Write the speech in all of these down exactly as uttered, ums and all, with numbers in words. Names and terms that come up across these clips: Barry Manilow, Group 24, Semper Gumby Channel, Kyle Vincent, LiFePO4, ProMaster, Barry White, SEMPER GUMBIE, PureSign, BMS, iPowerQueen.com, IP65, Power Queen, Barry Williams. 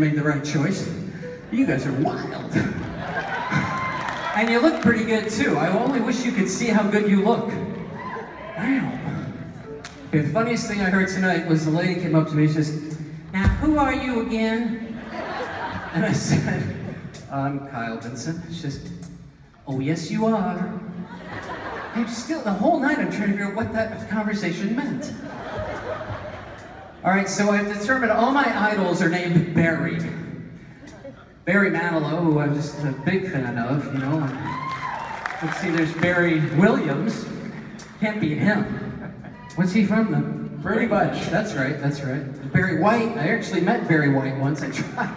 Made the right choice. You guys are wild. And you look pretty good too. I only wish you could see how good you look. Wow. Okay, the funniest thing I heard tonight was the lady came up to me and says, "Now who are you again?" And I said, "I'm Kyle Vincent." She says, "Oh yes you are." I'm still, the whole night I'm trying to figure out what that conversation meant. All right, so I've determined all my idols are named Barry. Barry Manilow, who I'm just a big fan of, you know. Let's see, there's Barry Williams. Can't beat him. What's he from, though? Pretty much. That's right, that's right. Barry White. I actually met Barry White once. I tried,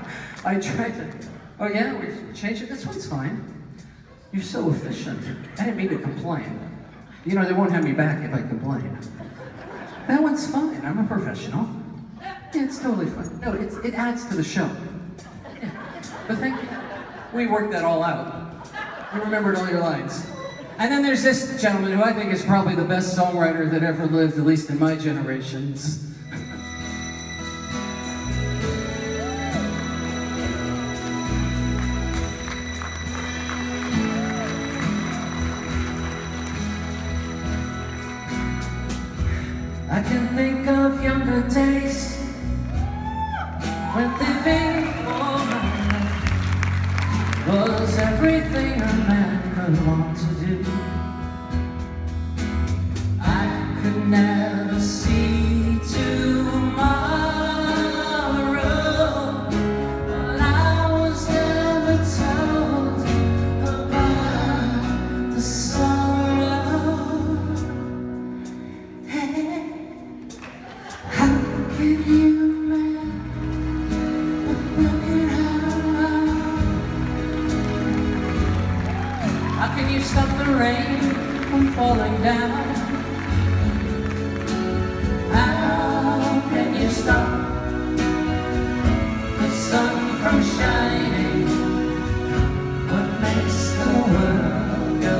I tried to, oh yeah, we changed it. This one's fine. You're so efficient. I didn't mean to complain. You know, they won't have me back if I complain. That one's fine. I'm a professional. Yeah, it's totally fine. No, it's, it adds to the show. Yeah. But thank you. We worked that all out. We remembered all your lines. And then there's this gentleman who I think is probably the best songwriter that ever lived, at least in my generations. I can think of younger days when living for my life was everything a man could want to do. I could never see tomorrow, but I was never told about the sorrow. Hey. If you met, but look at how I, how can you stop the rain from falling down? How can you stop the sun from shining? What makes the world go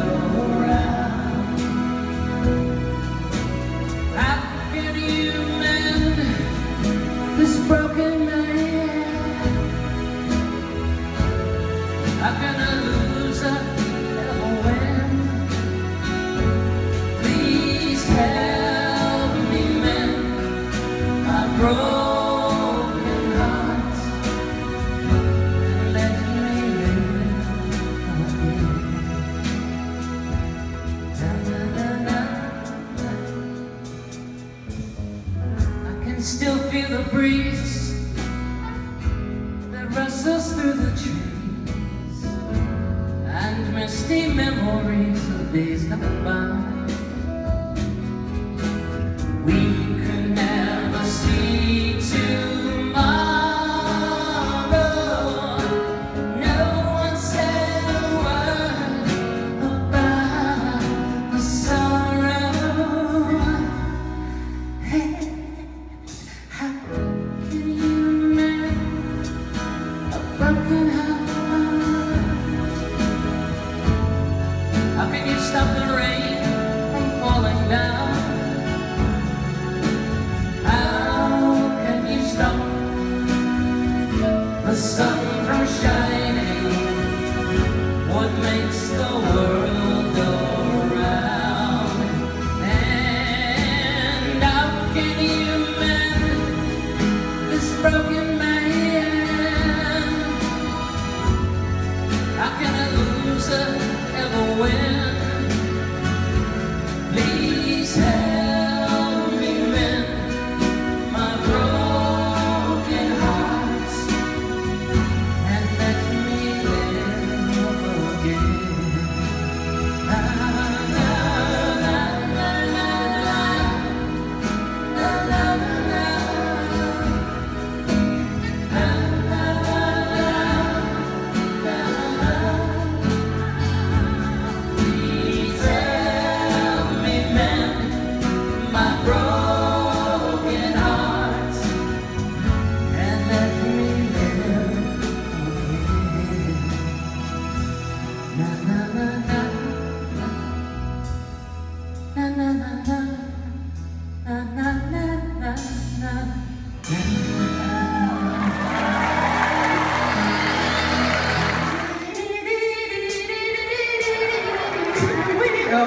round? How can you mend this broken man? How can a loser ever win? Please help me mend my broken heart and let me live again. Na, na, na, na. I can still feel the breeze rustles through the trees and misty memories of days gone by.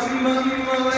Come on,